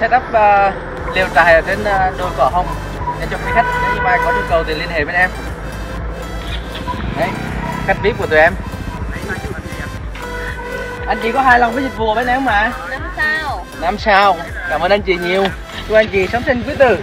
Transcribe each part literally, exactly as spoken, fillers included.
setup uh, lều trại ở trên uh, đồi Cỏ Hồng để cho quý khách. Nếu như ai có nhu cầu thì liên hệ bên em. Đấy, khách vê i pê của tụi em. Anh chị có hài lòng với dịch vụ bên em mà? năm sao. năm sao. Cảm ơn anh chị nhiều. Chúc anh chị sống xinh quý tử.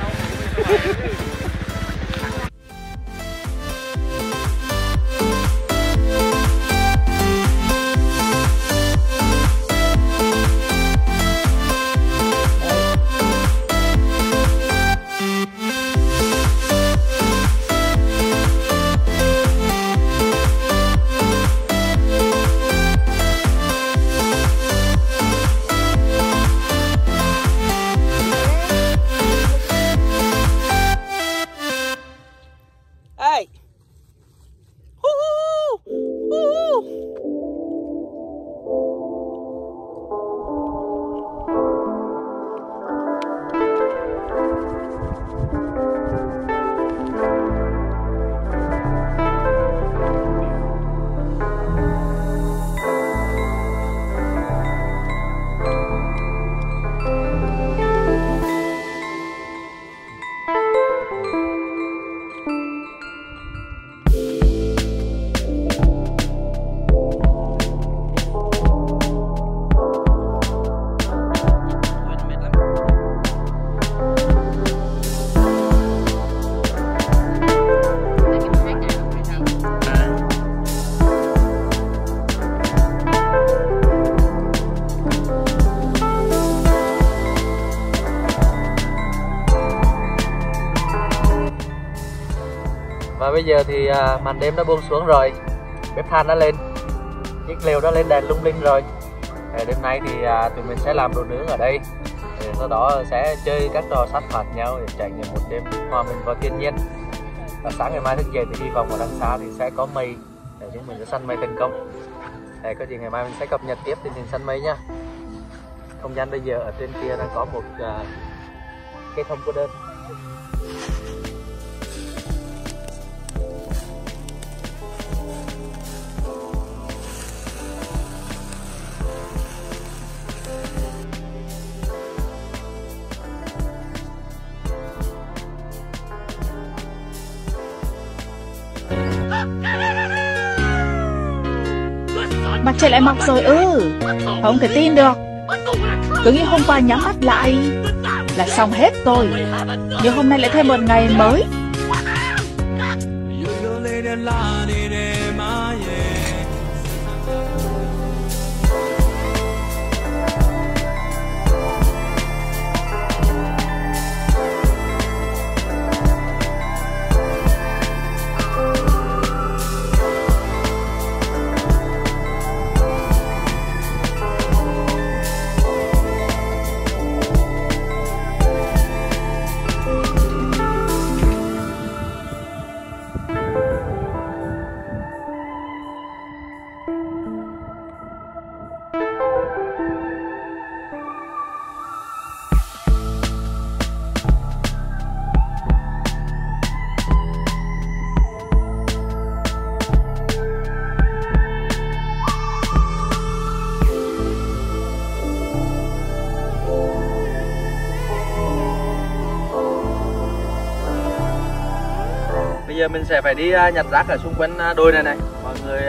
Và bây giờ thì màn đêm đã buông xuống rồi, bếp than đã lên, chiếc lều đã lên đèn lung linh rồi. Đêm nay thì tụi mình sẽ làm đồ nướng ở đây, rồi sau đó sẽ chơi các trò sát phạt nhau để trải nghiệm một đêm hòa mình vào thiên nhiên. Và sáng ngày mai thức dậy thì hy vọng ở đằng xa thì sẽ có mây để chúng mình sẽ săn mây thành công. Để có gì ngày mai mình sẽ cập nhật tiếp tình hình săn mây nha. Không gian bây giờ ở trên kia đang có một cây thông cô đơn. Mặt trời lại mọc rồi ư? Ừ. Không thể tin được. Cứ nghĩ hôm qua nhắm mắt lại là xong hết rồi, nhưng hôm nay lại thêm một ngày mới. Bây giờ mình sẽ phải đi nhặt rác ở xung quanh đồi này này. Mọi người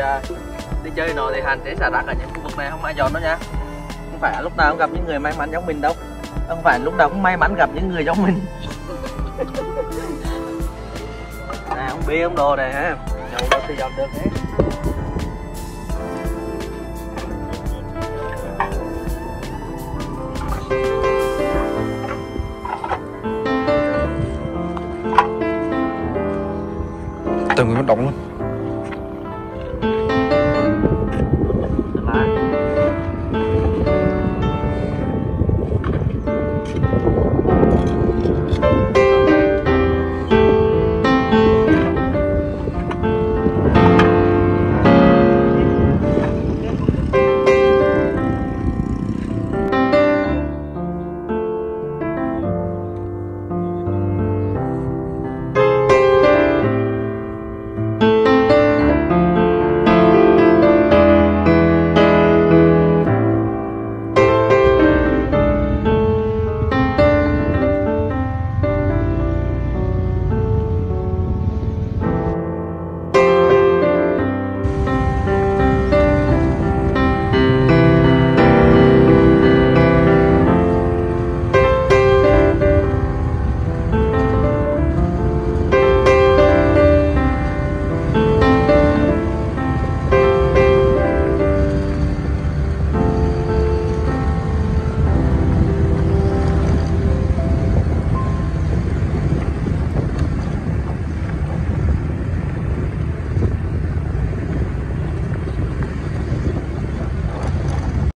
đi chơi nó thì hạn chế xả rác ở những khu vực này, không ai dọn đâu nha. Không phải lúc nào cũng gặp những người may mắn giống mình đâu. Không phải lúc nào cũng may mắn gặp những người giống mình. Nè, không bia không đồ này ha. Nhậu đâu thì dọn được hết. Từng người mất động luôn.